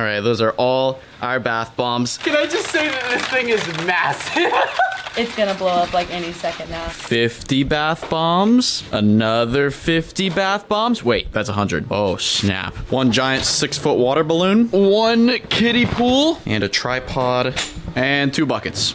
All right, those are all our bath bombs. Can I just say that this thing is massive? It's gonna blow up like any second now. 50 bath bombs, another 50 bath bombs. Wait, that's 100. Oh, snap. One giant 6-foot water balloon, one kiddie pool, and a tripod, and 2 buckets.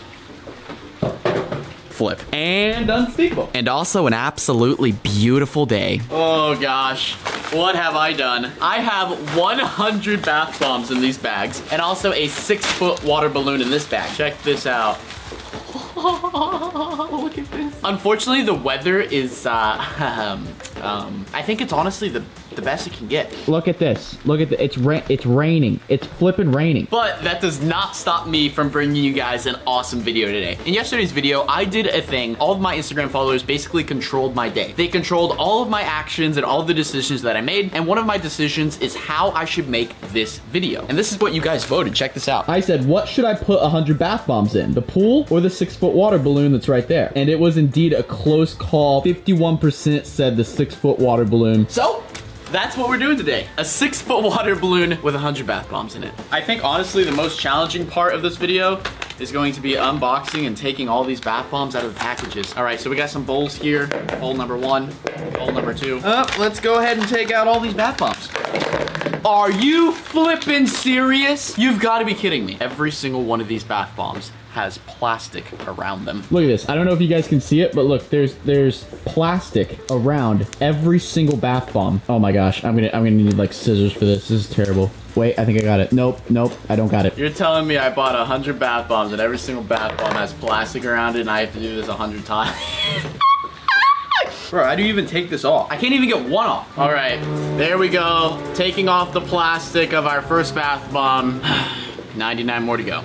Flip. And unspeakable. And also an absolutely beautiful day. Oh gosh, what have I done? I have 100 bath bombs in these bags and also a 6-foot water balloon in this bag. Check this out. Oh, look at this. Unfortunately, the weather is, I think it's honestly the best it can get. Look at this. Look at the, it's raining. It's flipping raining. But that does not stop me from bringing you guys an awesome video today. In yesterday's video, I did a thing. All of my Instagram followers basically controlled my day. They controlled all of my actions and all of the decisions that I made. And one of my decisions is how I should make this video. And this is what you guys voted. Check this out. I said, what should I put 100 bath bombs in? The pool or the 6-foot water balloon that's right there? And it was indeed a close call. 51% said the 6-foot water balloon. So that's what we're doing today. A 6-foot water balloon with 100 bath bombs in it. I think honestly the most challenging part of this video is going to be unboxing and taking all these bath bombs out of the packages. All right, so we got some bowls here. Bowl number 1, bowl number 2. Let's go ahead and take out all these bath bombs. Are you flipping serious? You've got to be kidding me. Every single one of these bath bombs has plastic around them. Look at this. I don't know if you guys can see it, but look, there's plastic around every single bath bomb. Oh my gosh, I'm gonna need like scissors for this. This is terrible. Wait, I think I got it. Nope, I don't got it. You're telling me I bought 100 bath bombs and every single bath bomb has plastic around it and I have to do this 100 times? Bro, how do you even take this off? I can't even get one off. All right, there we go. Taking off the plastic of our first bath bomb. 99 more to go.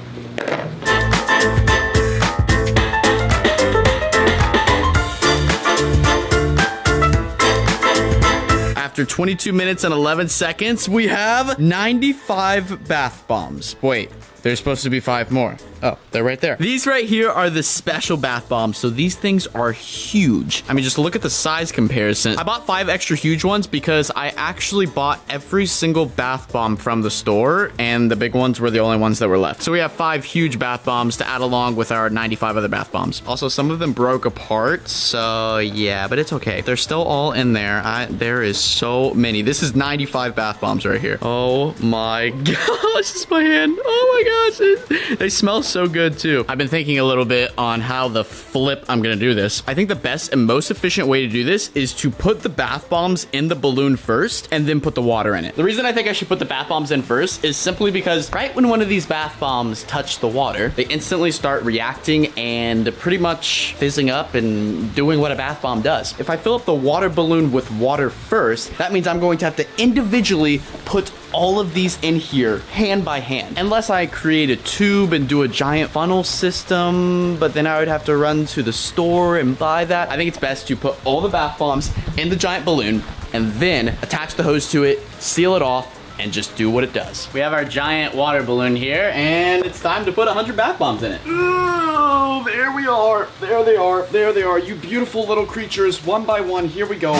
After 22 minutes and 11 seconds, we have 95 bath bombs. Wait, there's supposed to be 5 more. Oh, they're right there. These right here are the special bath bombs. So these things are huge. I mean, just look at the size comparison. I bought 5 extra huge ones because I actually bought every single bath bomb from the store and the big ones were the only ones that were left. So we have 5 huge bath bombs to add along with our 95 other bath bombs. Also, some of them broke apart. So yeah, but it's okay. They're still all in there. There is so many. This is 95 bath bombs right here. Oh my gosh, it's my hand. Oh my gosh, they smell so good too. I've been thinking a little bit on how the flip I'm gonna do this. I think the best and most efficient way to do this is to put the bath bombs in the balloon first and then put the water in it. The reason I think I should put the bath bombs in first is simply because right when one of these bath bombs touch the water, they instantly start reacting and pretty much fizzing up and doing what a bath bomb does. If I fill up the water balloon with water first, that means I'm going to have to individually put all of these in here hand by hand, unless I create a tube and do a giant funnel system, but then I would have to run to the store and buy that. I think it's best to put all the bath bombs in the giant balloon and then attach the hose to it, seal it off, and just do what it does. We have our giant water balloon here, and it's time to put 100 bath bombs in it. Ooh, there we are, there they are, there they are. You beautiful little creatures, one by one, here we go.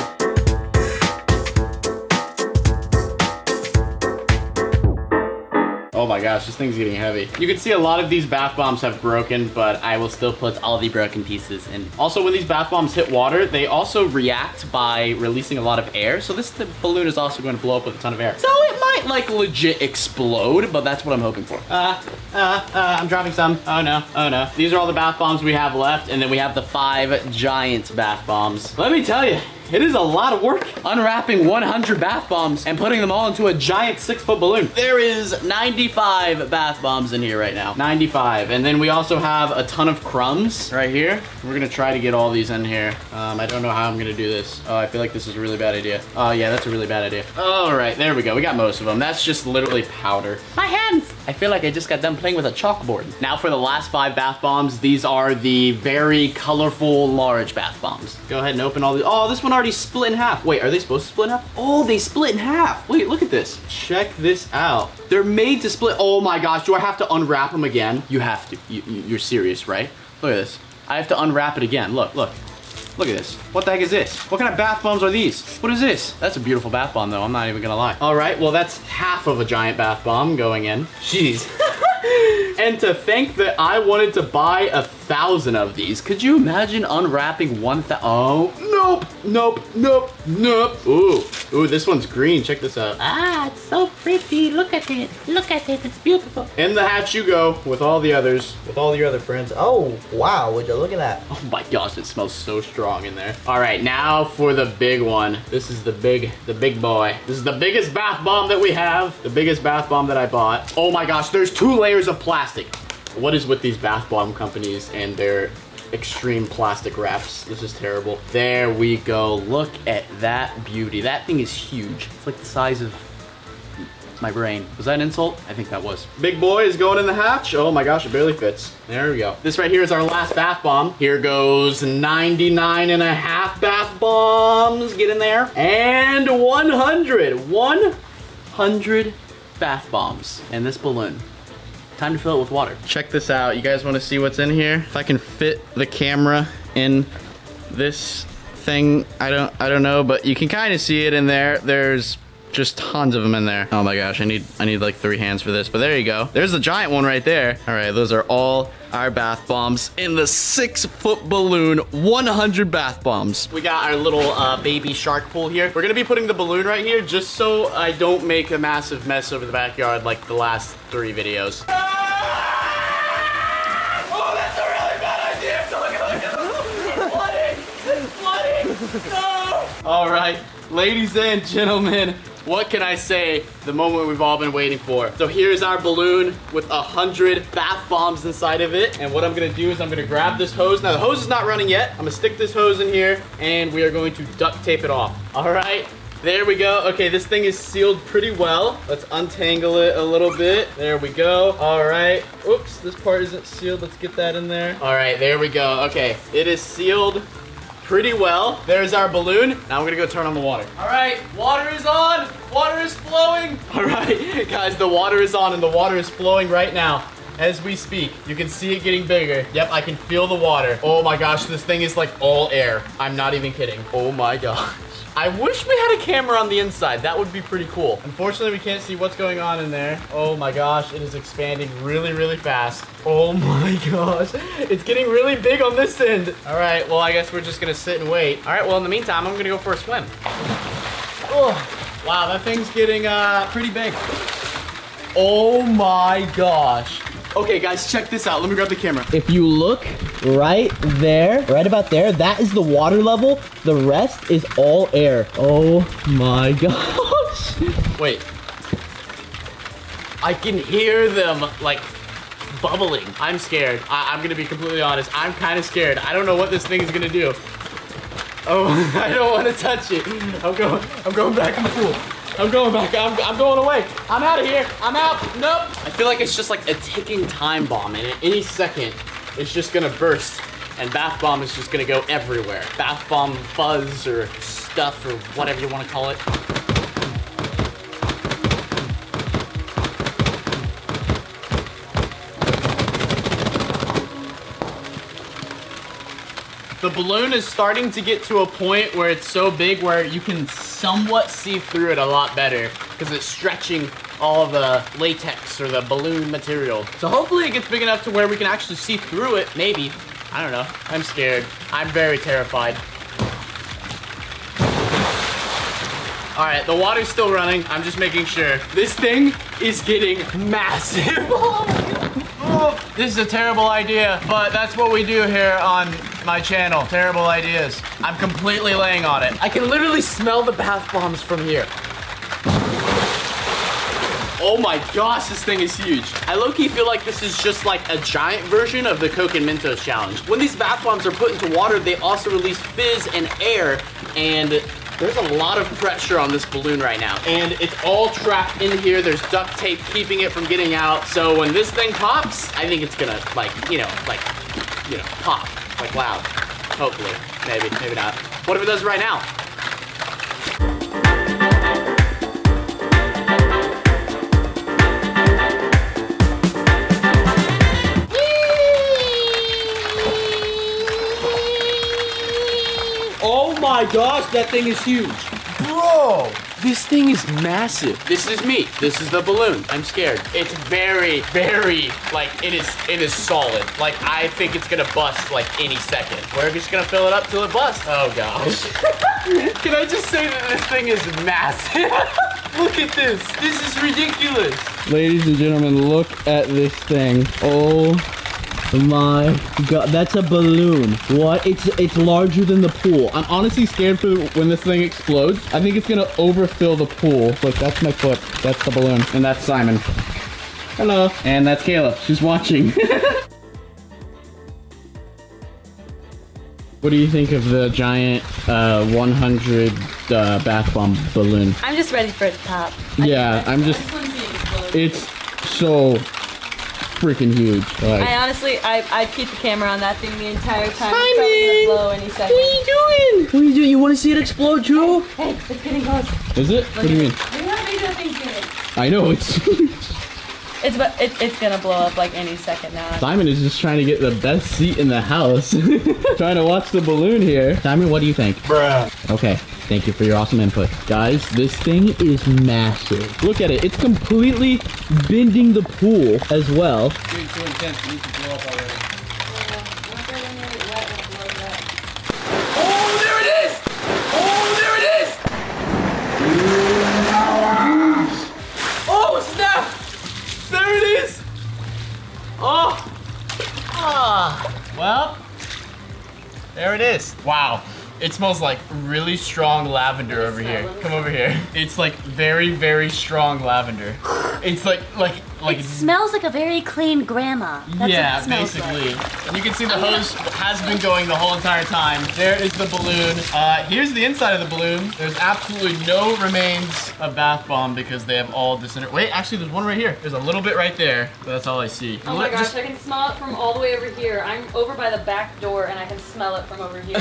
Oh my gosh, this thing's getting heavy. You can see a lot of these bath bombs have broken, but I will still put all the broken pieces in. Also, when these bath bombs hit water, they also react by releasing a lot of air. So the balloon is also going to blow up with a ton of air. So it might like legit explode, but that's what I'm hoping for. I'm dropping some. Oh no, oh no. These are all the bath bombs we have left, and then we have the 5 giant bath bombs. Let me tell you, it is a lot of work unwrapping 100 bath bombs and putting them all into a giant 6-foot balloon. There is 95 bath bombs in here right now. 95. And then we also have a ton of crumbs right here. We're gonna try to get all these in here. I don't know how I'm gonna do this. Oh, I feel like this is a really bad idea. Oh yeah, that's a really bad idea. All right, there we go. We got most of them. That's just literally powder. My hands! I feel like I just got done playing with a chalkboard. Now for the last 5 bath bombs. These are the very colorful large bath bombs. Go ahead and open all these. Oh, this one already split in half. Wait, are they supposed to split in half? Oh, they split in half. Wait, look at this. Check this out. They're made to split. Oh my gosh, do I have to unwrap them again? You have to. You're serious, right? Look at this. I have to unwrap it again. Look, look. Look at this. What the heck is this? What kind of bath bombs are these? What is this? That's a beautiful bath bomb though, I'm not even gonna lie. All right, well that's half of a giant bath bomb going in. Jeez. And to think that I wanted to buy 1,000 of these. Could you imagine unwrapping 1,000? Oh, nope, nope, nope, nope. Ooh, ooh, this one's green. Check this out. Ah, it's so pretty. Look at it, it's beautiful. In the hatch you go with all the others, with all your other friends. Oh, wow, would you look at that? Oh my gosh, it smells so strong in there. All right, now for the big one. This is the big boy. This is the biggest bath bomb that we have. The biggest bath bomb that I bought. Oh my gosh, there's 2 layers of plastic. What is with these bath bomb companies and their extreme plastic wraps? This is terrible. There we go. Look at that beauty. That thing is huge. It's like the size of my brain. Was that an insult? I think that was. Big boy is going in the hatch. Oh my gosh, it barely fits. There we go. This right here is our last bath bomb. Here goes 99.5 bath bombs. Get in there. And 100. 100 bath bombs in this balloon. Time to fill it with water. Check this out. You guys want to see what's in here? If I can fit the camera in this thing, I don't know, but you can kind of see it in there. There's just tons of them in there. Oh my gosh, I need like 3 hands for this, but there you go. There's the giant one right there. All right, those are all our bath bombs in the 6-foot balloon, 100 bath bombs. We got our little baby shark pool here. We're gonna be putting the balloon right here just so I don't make a massive mess over the backyard like the last 3 videos. Oh, that's a really bad idea. Look at it, it's flooding, no! All right, ladies and gentlemen, what can I say? The moment we've all been waiting for. So here's our balloon with 100 bath bombs inside of it. And what I'm gonna do is I'm gonna grab this hose. Now the hose is not running yet. I'm gonna stick this hose in here and we are going to duct tape it off. All right, there we go. Okay, this thing is sealed pretty well. Let's untangle it a little bit. There we go. All right, oops, this part isn't sealed. Let's get that in there. All right, there we go. Okay, it is sealed pretty well. There's our balloon. Now we're gonna go turn on the water. All right, water is on, water is flowing. All right, guys, the water is on and the water is flowing right now as we speak. You can see it getting bigger. Yep, I can feel the water. Oh my gosh, this thing is like all air. I'm not even kidding. Oh my gosh. I wish we had a camera on the inside. That would be pretty cool. Unfortunately, we can't see what's going on in there. Oh my gosh, it is expanding really, really fast. Oh my gosh, it's getting really big on this end. All right, well, I guess we're just gonna sit and wait. All right, well, in the meantime, I'm gonna go for a swim. Oh, wow, that thing's getting pretty big. Oh my gosh. Okay guys, check this out. Let me grab the camera. If you look right there, right about there, that is the water level. The rest is all air. Oh my gosh. Wait. I can hear them like bubbling. I'm scared. I'm gonna be completely honest. I'm kind of scared. I don't know what this thing is gonna do. Oh, I don't wanna touch it. I'm going back in the pool. I'm going back, I'm going away. I'm out of here, I'm out, nope. I feel like it's just like a ticking time bomb and at any second, it's just gonna burst and bath bomb is just gonna go everywhere. Bath bomb fuzz or stuff or whatever you wanna call it. The balloon is starting to get to a point where it's so big where you can somewhat see through it a lot better because it's stretching all the latex or the balloon material. So hopefully it gets big enough to where we can actually see through it, maybe. I don't know, I'm scared. I'm very terrified. All right, the water's still running. I'm just making sure. This thing is getting massive. Oh, this is a terrible idea, but that's what we do here on my channel. Terrible ideas. I'm completely laying on it. I can literally smell the bath bombs from here. Oh my gosh, this thing is huge. I low-key feel like this is just like a giant version of the Coke and Mentos challenge. When these bath bombs are put into water, they also release fizz and air, and there's a lot of pressure on this balloon right now, and it's all trapped in here. There's duct tape keeping it from getting out. So when this thing pops, I think it's gonna like, you know, pop, like loud. Hopefully, maybe, maybe not. What if it does right now? my gosh, that thing is huge. Bro, this thing is massive. This is me. This is the balloon. I'm scared. It's very, very, like, it is solid. Like, I think it's gonna bust, like, any second. We're just gonna fill it up till it busts. Oh, gosh. Can I just say that this thing is massive? Look at this. This is ridiculous. Ladies and gentlemen, look at this thing. Oh. My God, that's a balloon. What? It's larger than the pool. I'm honestly scared for when this thing explodes. I think it's gonna overfill the pool. Look, that's my foot. That's the balloon. And that's Simon. Hello. And that's Kayla. She's watching. What do you think of the giant 100 bath bomb balloon? I'm just ready for it to pop. Yeah, I'm just... It's so... freaking huge. Like, I honestly, I'd keep the camera on that thing the entire time. Simon! It's probably gonna blow any second. What are you doing? What are you doing? You want to see it explode, Joe? Hey, it's getting close. Is it? What do you mean? Look how big that thing's getting. I know, it's huge. It's gonna blow up like any second now. Simon is just trying to get the best seat in the house. Trying to watch the balloon here. Simon, what do you think? Bruh. Okay. Thank you for your awesome input. Guys, this thing is massive. Look at it. It's completely bending the pool as well. Dude, it's so intense. It needs to blow up already. Oh, there it is! Oh, there it is! Oh, snap! There it is! Oh! Ah! Well, there it is. Wow. It smells like really strong lavender over here. Come over here. It's like very, very strong lavender. It's like. It smells like a very clean grandma. That's yeah, basically. Like. And you can see the hose has been going the whole entire time. There is the balloon. Here's the inside of the balloon. There's absolutely no remains of bath bomb because they have all disintegrated. Wait, actually, there's one right here. There's a little bit right there, but that's all I see. Oh my gosh, I can smell it from all the way over here. I'm over by the back door and I can smell it from over here.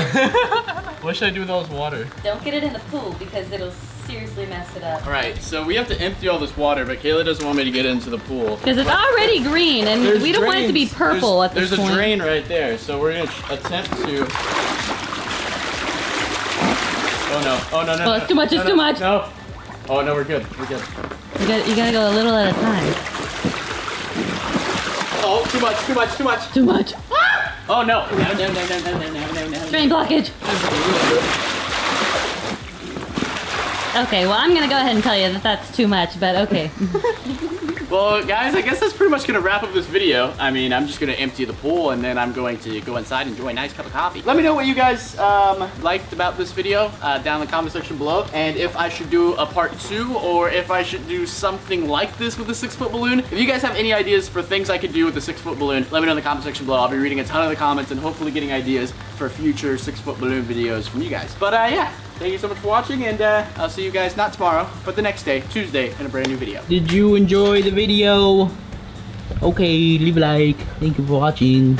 What should I do with all this water? Don't get it in the pool because it'll seriously mess it up. All right, so we have to empty all this water, but Kayla doesn't want me to get into the pool. Because it's already green, and we don't want it to be purple at this point. There's a drain right there, so we're gonna attempt to... Oh no, oh no, no, no. Oh, it's too much, it's too much. No. Oh no, we're good, we're good. You gotta go a little at a time. Oh, too much, too much, too much. Too much. Oh no! No, no, no, no, no, no, no, no, no. Drain blockage! Okay, well, I'm gonna go ahead and tell you that that's too much, but okay. Well, guys, I guess that's pretty much gonna wrap up this video. I mean, I'm just gonna empty the pool and then I'm going to go inside and enjoy a nice cup of coffee. Let me know what you guys liked about this video down in the comment section below, and if I should do a part 2 or if I should do something like this with a 6-foot balloon. If you guys have any ideas for things I could do with a 6-foot balloon, let me know in the comment section below. I'll be reading a ton of the comments and hopefully getting ideas for future 6-foot balloon videos from you guys. But yeah. Thank you so much for watching, and I'll see you guys not tomorrow, but the next day, Tuesday, in a brand new video. Did you enjoy the video? Okay, leave a like. Thank you for watching.